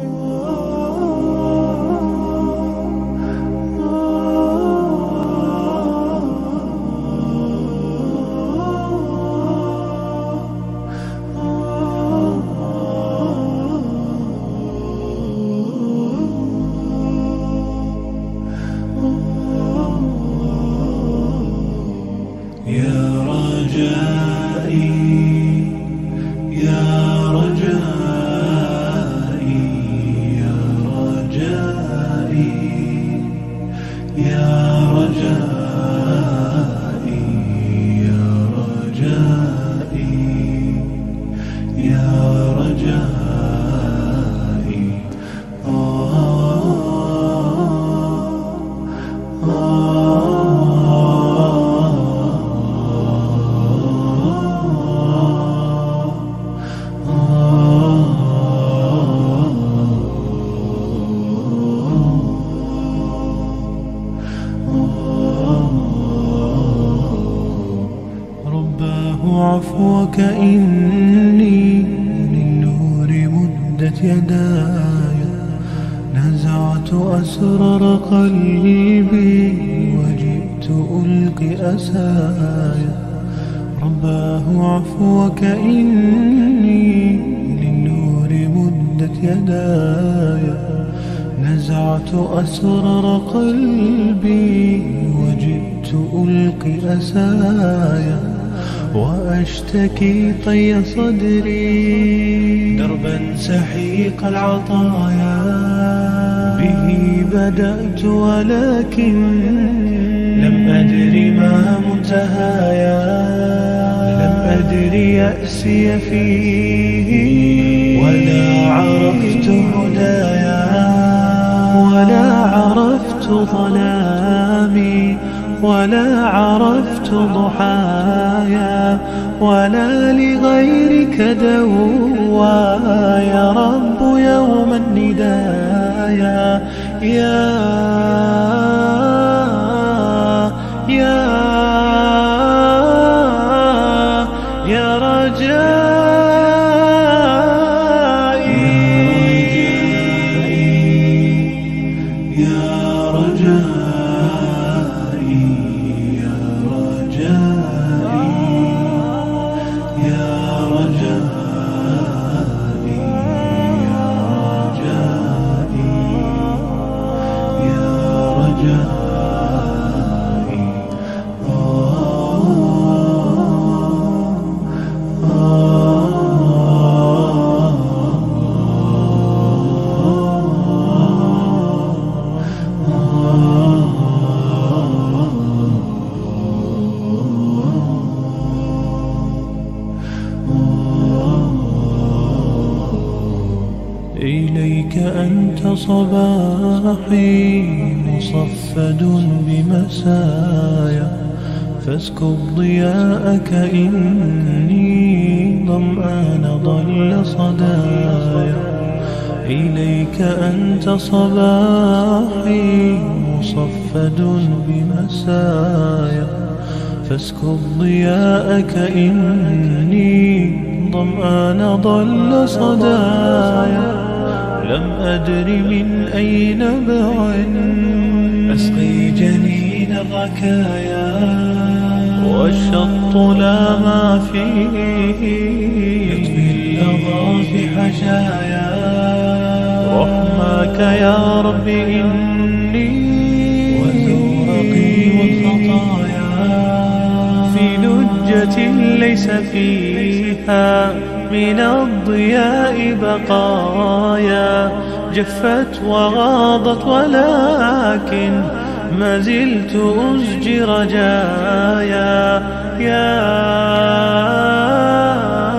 يا رجائي يا رجائي يا رجائي يا رجائي يا رجائي يا رجائي عفوك إني للنور مدت يداي نزعت أسرار قلبي وجئت ألقي أسايا رباه عفوك إني للنور مدت يداي نزعت أسرار قلبي وجئت ألقي أسايا وأشتكي طي صدري دربا سحيق العطايا به بدأت ولكن لم أدري ما منتهايا لم أدري يأسي فيه ولا عرفت هدايا ولا عرفت ظلامي ولا عرفت ضحايا ولا لغيرك دوايا يا رب يوم الندايا يا رجائي يا رجائي إليك أنت صباحي مصفد بمسايا فاسكب ضياءك إني ظمآن ضل صدايا إليك أنت صباحي مصفد بمسايا فاسكب ضياءك إني ظمآن ضل صدايا لم أدري من أين بعد أسقي جنين الركايا والشط لا ما فيه يطوي اللظى في حشايا رحمك يا رب إني وزورقي والخطايا في لجة ليس فيها من الضياء بقايا جفت وغاضت ولكن ما زلت أزجي رجايا